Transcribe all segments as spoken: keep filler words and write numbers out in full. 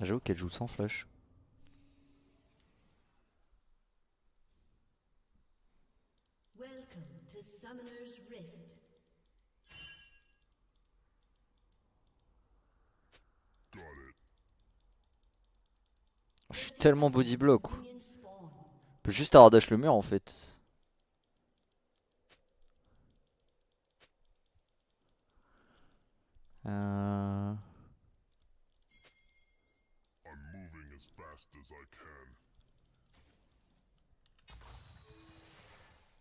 J'avoue qu'elle joue sans flash. Je suis tellement body block. On peut juste avoir dash le mur en fait. Euh...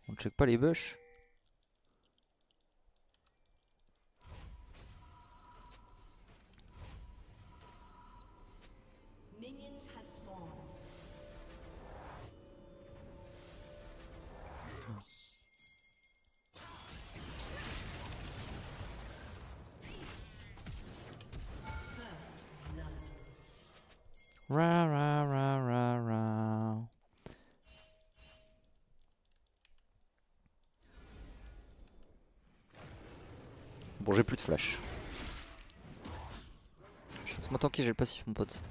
On check pas les bush. Ra ra ra ra ra. Bon, j'ai plus de flash. Laisse-moi tanker, j'ai le passif, mon pote.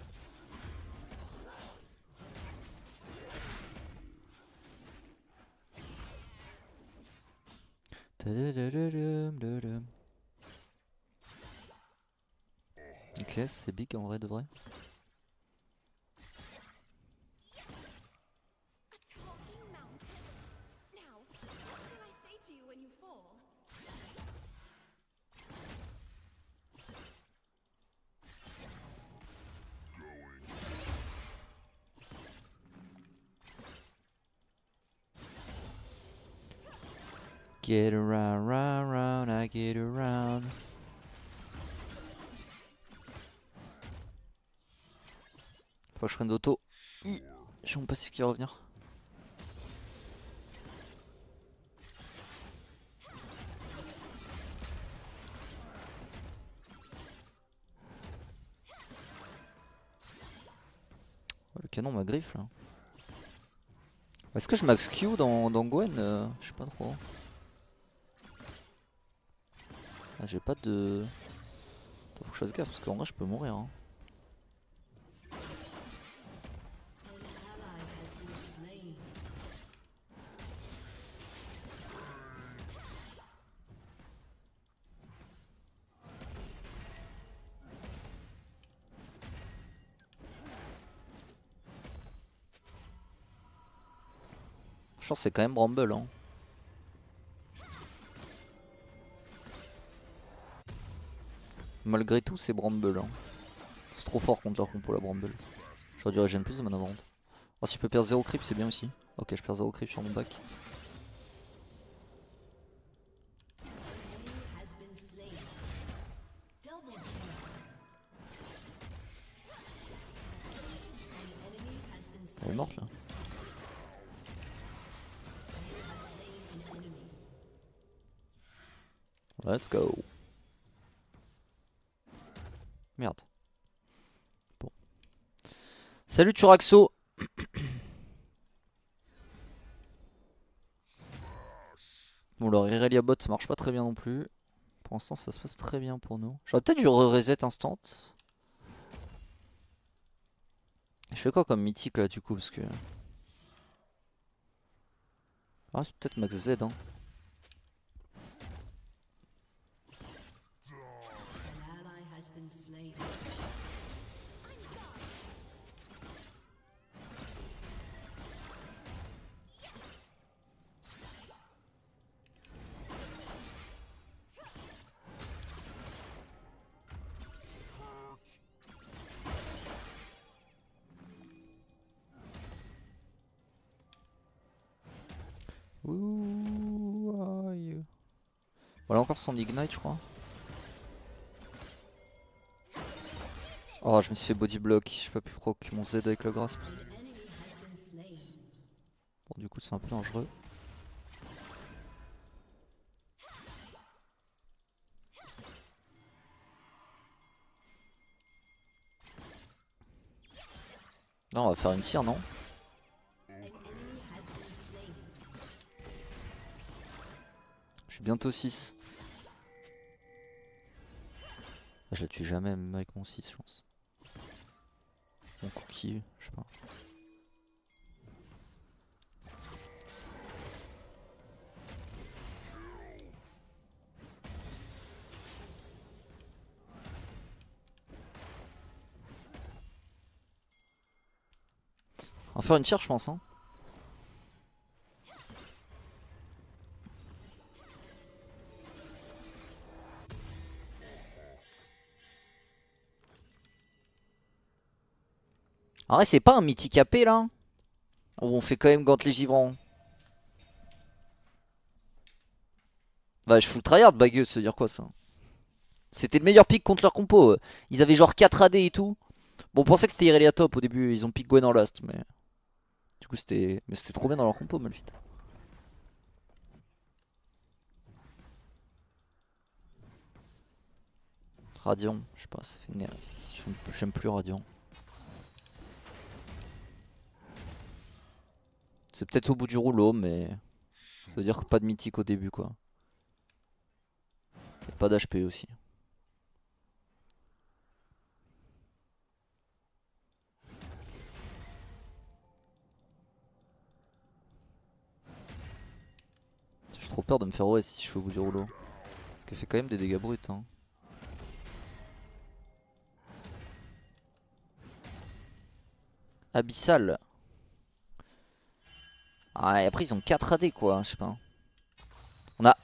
Ok, c'est big en vrai de vrai. Get around, round, round, I get around. Faut que je prenne d'auto. J'ai mon passif qui va revenir. Oh, le canon m'a griffe là. Est-ce que je max Q dans, dans Gwen euh, je sais pas trop. Ah, j'ai pas de... Faut que je fasse gaffe parce qu'en vrai je peux mourir hein. Je pense que c'est quand même Bramble hein. Malgré tout, c'est Bramble. Hein. C'est trop fort contre leur compo la Bramble. J'aurais dû régénérer plus de mana avant. Oh, si je peux perdre zéro creep, c'est bien aussi. Ok, je perds zéro creep sur mon back. Elle est morte là. Let's go. Merde. Bon. Salut Turaxo. Bon, leur Irelia bot marche pas très bien non plus. Pour l'instant ça se passe très bien pour nous. J'aurais peut-être dû re-reset instant. Je fais quoi comme mythique là du coup parce que... Ah c'est peut-être max Z hein. Who are you? Voilà encore son ignite je crois. Oh je me suis fait body block, je peux plus proc mon Z avec le grasp. Bon du coup c'est un peu dangereux. Non on va faire une cire non? Je suis bientôt six. Je la tue jamais même avec mon six je pense. mon cookie, je sais pas. On va faire une tire, je pense, hein. En vrai, c'est pas un mythique A P là, où on fait quand même gantelet givrant. Bah, je fous le tryhard, bagueux, se dire quoi ça. C'était le meilleur pick contre leur compo. Ils avaient genre quatre A D et tout. Bon, on pensait que c'était Irelia top au début, ils ont pick Gwen en last, mais. Du coup, c'était. Mais c'était trop bien dans leur compo, Malphite. Radiant, je sais pas, ça fait une... J'aime plus Radiant. C'est peut-être au bout du rouleau, mais ça veut dire que pas de mythique au début, quoi. Et pas d'H P aussi. J'ai trop peur de me faire O S si je suis au bout du rouleau. Parce qu'elle fait quand même des dégâts bruts, hein. Abyssal. Ah, et après ils ont quatre A D quoi, je sais pas. On a.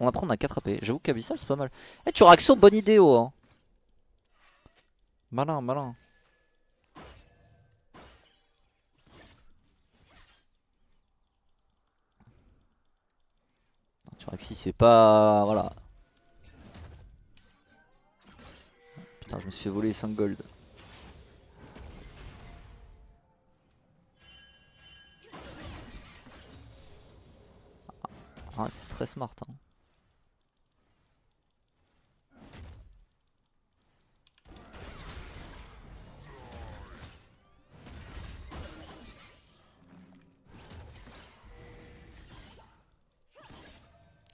On apprend, on a quatre A P. J'avoue qu'Abyssal c'est pas mal. Eh, hey, Turaxo, bonne idée, oh hein. Malin, malin. Non, Turaxi c'est pas. Voilà. Putain, je me suis fait voler cinq gold. Ah, c'est très smart, hein.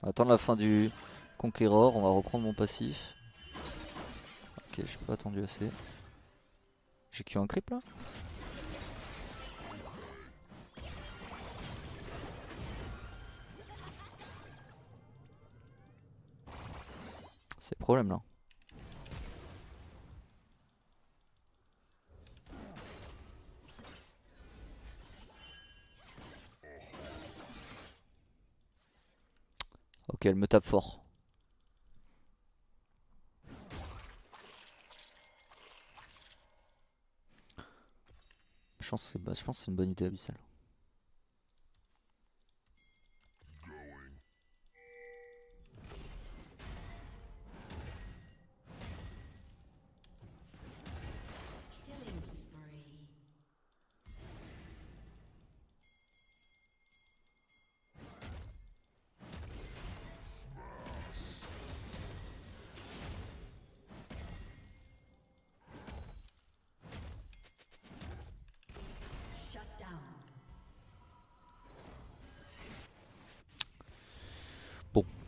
On va attendre la fin du Conqueror, on va reprendre mon passif. Ok, j'ai pas attendu assez. J'ai Q un creep là. C'est le problème là. Ok, elle me tape fort. Je pense que c'est une bonne idée, Abyssal.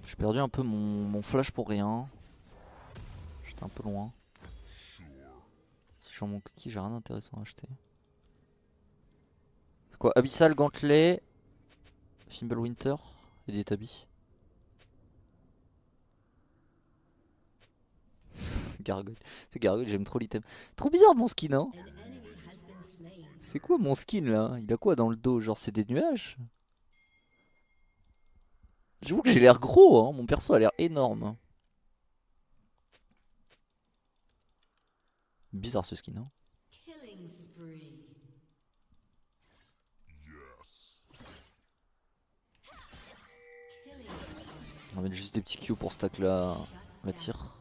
J'ai perdu un peu mon, mon flash pour rien. J'étais un peu loin. Sur mon cookie, j'ai rien d'intéressant à acheter. Quoi, Abyssal, Gantelet, Fimblewinter et des tabis. Gargoyle. C'est Gargoyle, j'aime trop l'item. Trop bizarre mon skin, hein. C'est quoi mon skin là? Il a quoi dans le dos? Genre c'est des nuages? J'avoue que j'ai l'air gros, hein. Mon perso a l'air énorme. Bizarre ce skin, hein. On va mettre juste des petits Q pour stack la, la tire.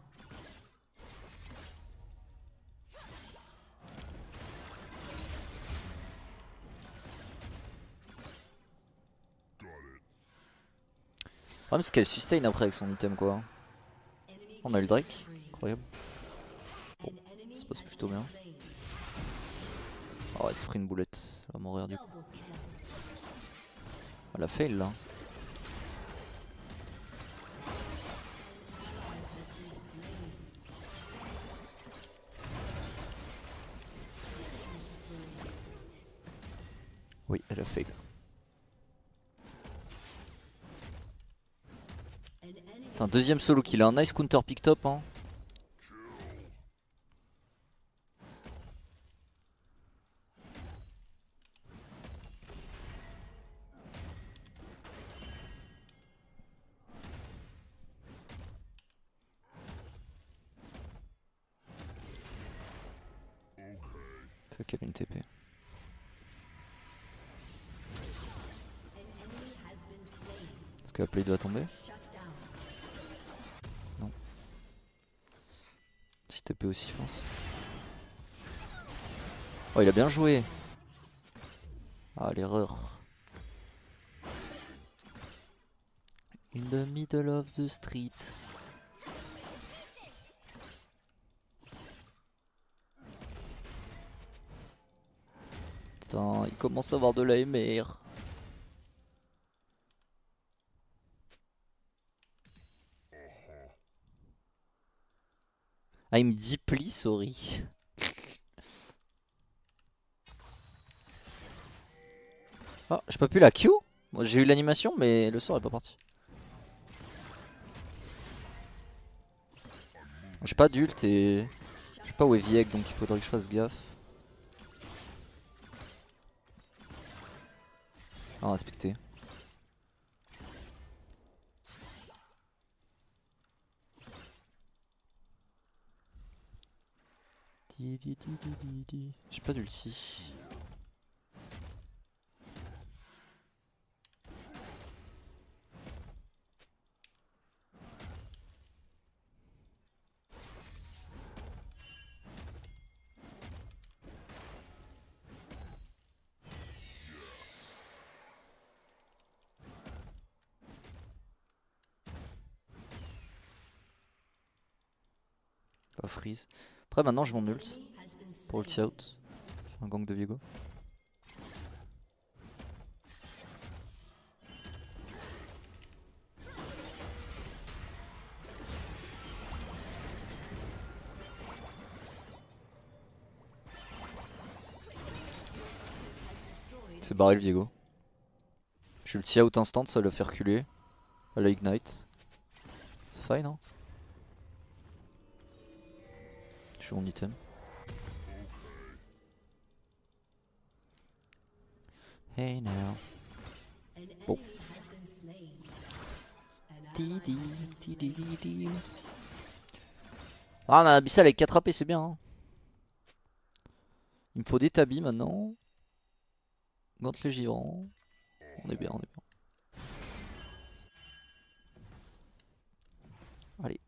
Le problème c'est qu'elle sustain après avec son item quoi. On a eu le Drake, incroyable. Bon, ça se passe plutôt bien. Oh, elle se prit une boulette, elle va mourir du coup. Elle a fail là. a fail. Putain, deuxième solo kill, un nice counter pick top hein. Fuck, elle a une T P. Est-ce que la play doit tomber? Non. Petit T P aussi je pense. Oh il a bien joué. Ah l'erreur. In the middle of the street. Putain, il commence à avoir de la M R. I'm deeply sorry. Ah, j'ai pas pu la Q. Bon, j'ai eu l'animation, mais le sort est pas parti. J'ai pas d'ult et j'ai pas wavy egg, donc il faudrait que je fasse gaffe. Ah, respecter. J'ai pas d'ulti. Oh, freeze. Après maintenant je mon ult pour ulti out. Un gang de Viego. C'est barré le Viego. Je ulti out instant, ça va le faire reculer. À la ignite. C'est fine hein. Mon item. Hey now. Bon. Didi, didi, didi. Ah, on a abyssal avec quatre A P, c'est bien. Hein. Il me faut des tabis maintenant. Gantelet givant. On est bien, on est bien. Allez.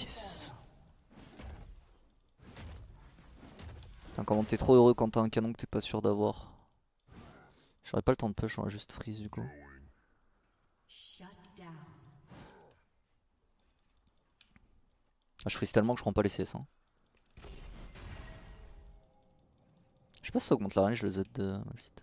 Yes. Putain comment t'es trop heureux quand t'as un canon que t'es pas sûr d'avoir. J'aurais pas le temps de push, on va juste freeze du coup. Ah, je freeze tellement que je prends pas les C S hein. Je sais pas si ça augmente la range, je le Z de ma visite.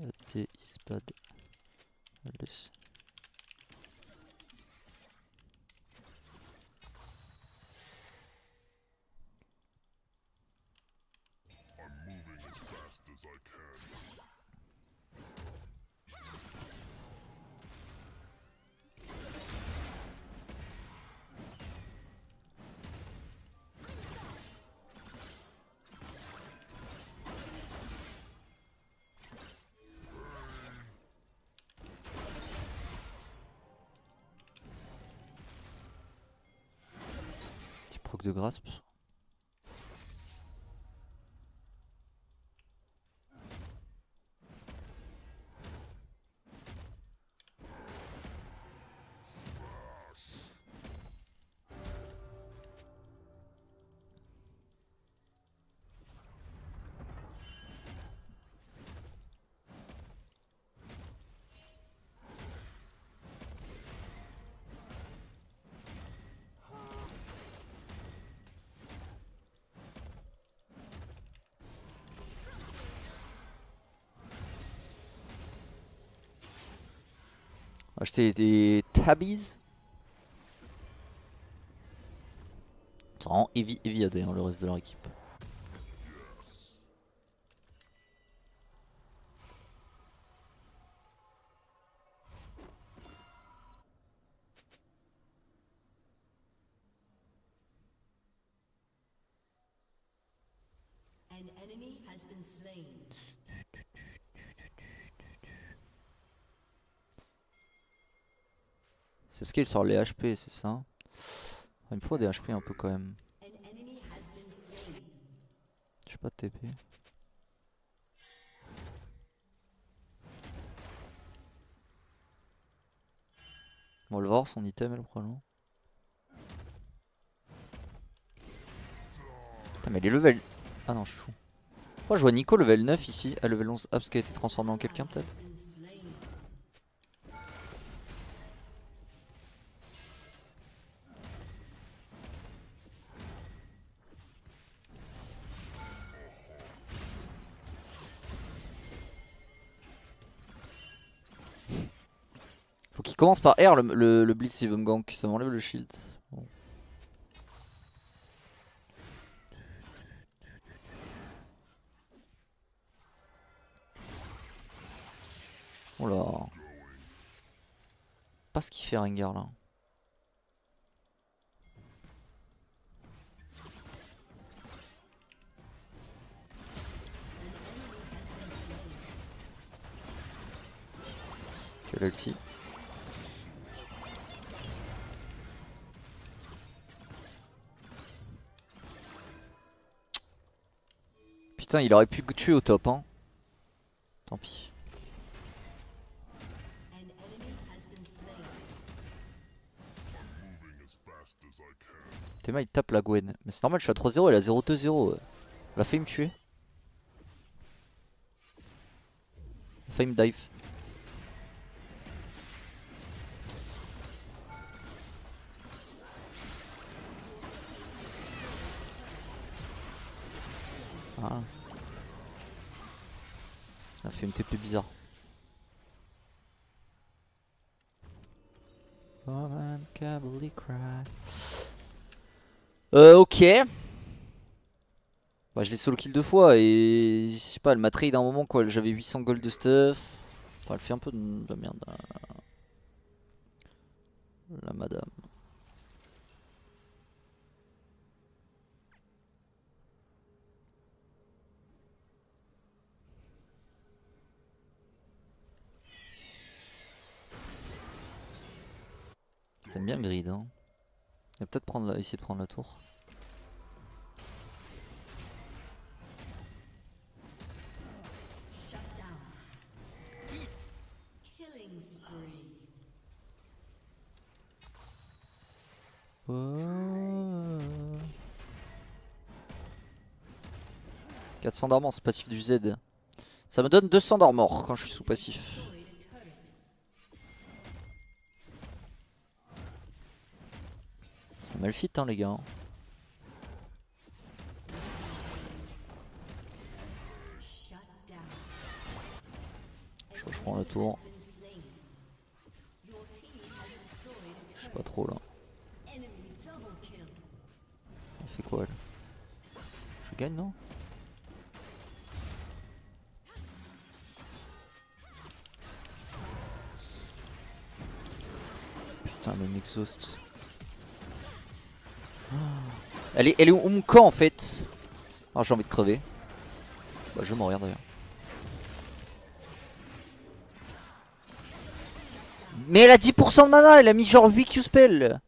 That is bad. Let's... Petit proc de grasp. Acheter des tabbies. C'est vraiment heavy, heavy A D hein, le reste de leur équipe. C'est skill sur les H P, c'est ça? Il me faut des H P un peu quand même. Je suis pas de T P. Bon, le voir son item, elle probablement. Putain, mais les levels. Ah non, je suis fou. Moi, je vois Nico level neuf ici, à level onze. Ah, parce qu'elle a été transformée en quelqu'un, peut-être. Commence par R le, le, le blitz il veut me gank, ça m'enlève le shield. Bon. Oh là. Pas ce qu'il fait Rengar là. Quel ulti. Putain, il aurait pu tuer au top, hein. Tant pis. Théma il tape la Gwen. Mais c'est normal, je suis à trois zéro, elle a zéro deux zéro. Elle a failli me tuer. Elle a failli me dive. Ah. Elle a fait une T P bizarre. Euh ok. Bah je l'ai solo kill deux fois et je sais pas, elle m'a trade d'un moment quoi, j'avais huit cents gold de stuff. Enfin elle fait un peu de merde. La madame. J'aime bien le grid hein. Il va peut-être prendre la... essayer de prendre la tour. Oh. quatre cents d'armor, c'est passif du Z. Ça me donne deux cents d'armor quand je suis sous passif. Mal fit hein les gars. Je, je prends la tour. Je sais pas trop là. Elle fait quoi elle? Je gagne non? Putain elle m'exhauste. Elle est, elle est où mon camp en fait? Ah j'ai envie de crever. Bah je m'en regarde d'ailleurs. Mais elle a dix pour cent de mana, elle a mis genre huit Q-spells.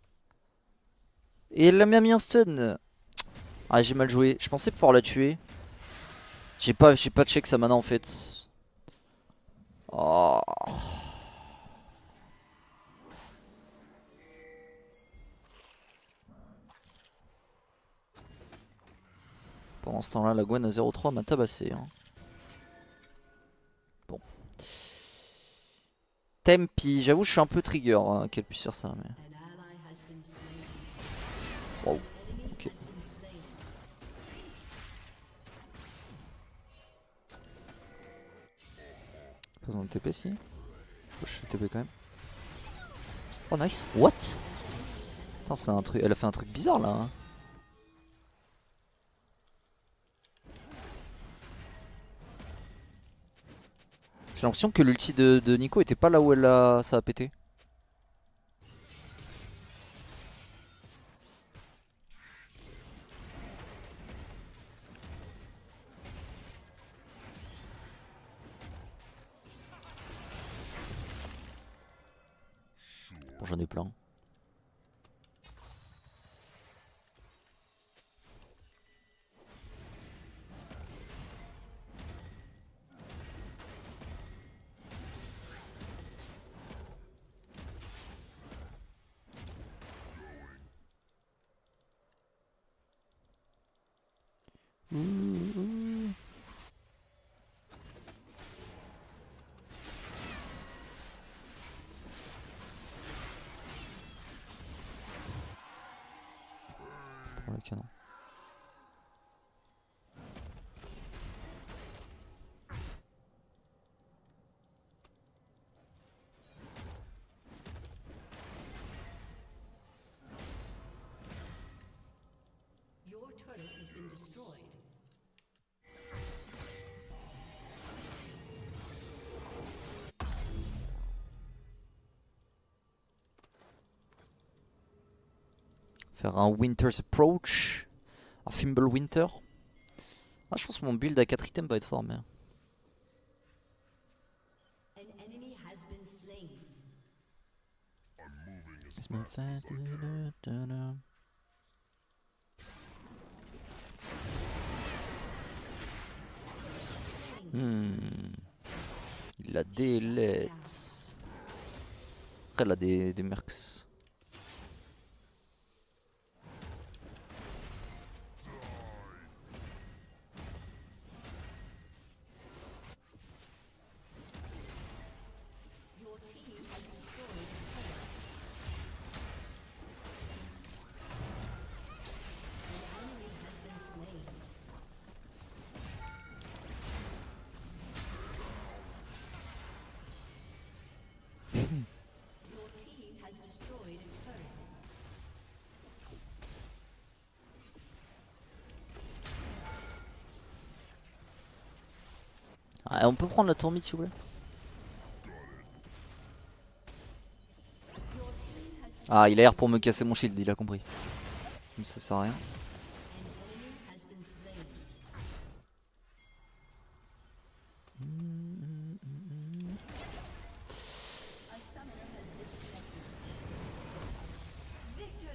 Et elle l'a mis un stun. Ah j'ai mal joué, je pensais pouvoir la tuer. J'ai pas, j'ai pas check sa mana en fait. Oh. Pendant ce temps là la Gwen à zéro trois m'a tabassé hein. Bon Tempi, j'avoue je suis un peu trigger hein, qu'elle puisse faire ça mais... Wow. Ok. Pas besoin de T P si. Je fais T P quand même. Oh nice. What? Attends, c'est un truc. Elle a fait un truc bizarre là. J'ai l'impression que l'ulti de, de Nico était pas là où elle a... ça a pété. Bon, j'en ai plein. Le canon. Your turret has been destroyed. Faire un Winter's Approach, un Fimble Winter. Ah, je pense que mon build à quatre items va être fort, mais... Hmm. Il a des L E Ds. Après, il a des, des mercs. Ah, on peut prendre la tourmite s'il vous plaît. Ah, il a l'air pour me casser mon shield, il a compris. Mais ça sert à rien.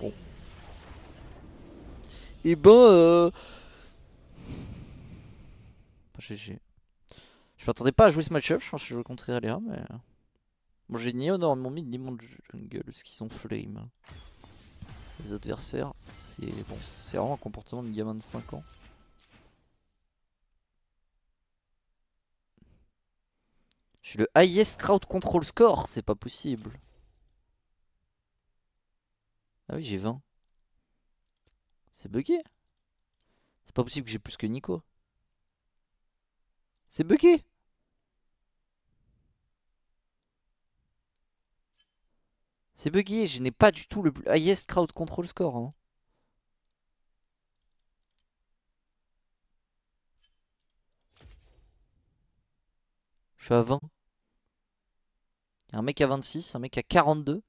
Bon. Et ben euh... G G. Je m'attendais pas à jouer ce match-up, je pense que je vais contrer Aléa, mais... Bon, j'ai ni Honor, mon mid, ni mon jungle, parce qu'ils ont flame. Les adversaires, c'est bon, c'est vraiment un comportement de gamin de cinq ans. Je suis le highest crowd control score, c'est pas possible. Ah oui, j'ai vingt. C'est bugué. C'est pas possible que j'ai plus que Nico. C'est bugué. C'est bugué, je n'ai pas du tout le highest crowd control score. Hein. Je suis à vingt. Il y a un mec à vingt-six, un mec à quarante-deux.